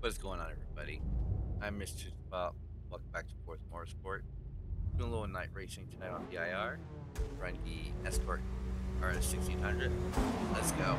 What's going on, everybody? I'm Mr. Tootziepop. Welcome back to Forza Motorsport. Doing a little night racing tonight on the IR. Run the Escort RS 1600. Let's go.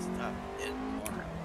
stop in the corner.